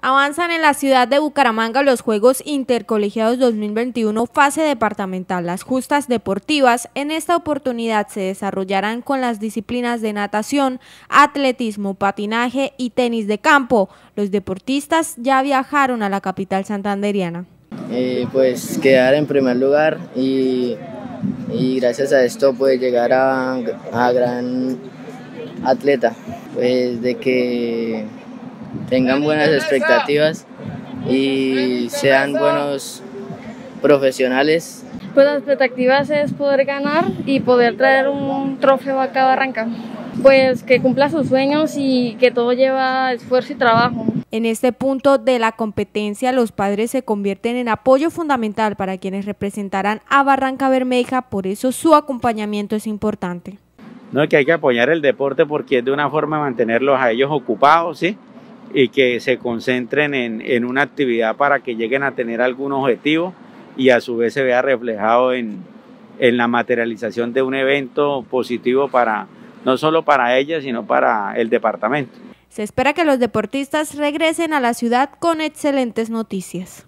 Avanzan en la ciudad de Bucaramanga los Juegos Intercolegiados 2021 fase departamental. Las justas deportivas en esta oportunidad se desarrollarán con las disciplinas de natación, atletismo, patinaje y tenis de campo. Los deportistas ya viajaron a la capital santanderiana. Pues quedar en primer lugar y gracias a esto pues llegar a gran atleta, pues de que tengan buenas expectativas y sean buenos profesionales. Pues las expectativas es poder ganar y poder traer un trofeo acá a Barranca. Pues que cumpla sus sueños y que todo lleva esfuerzo y trabajo. En este punto de la competencia, los padres se convierten en apoyo fundamental para quienes representarán a Barrancabermeja, por eso su acompañamiento es importante. No, que hay que apoyar el deporte porque es de una forma de mantenerlos a ellos ocupados, ¿sí? Y que se concentren en una actividad para que lleguen a tener algún objetivo y a su vez se vea reflejado en la materialización de un evento positivo para no solo para ellas, sino para el departamento. Se espera que los deportistas regresen a la ciudad con excelentes noticias.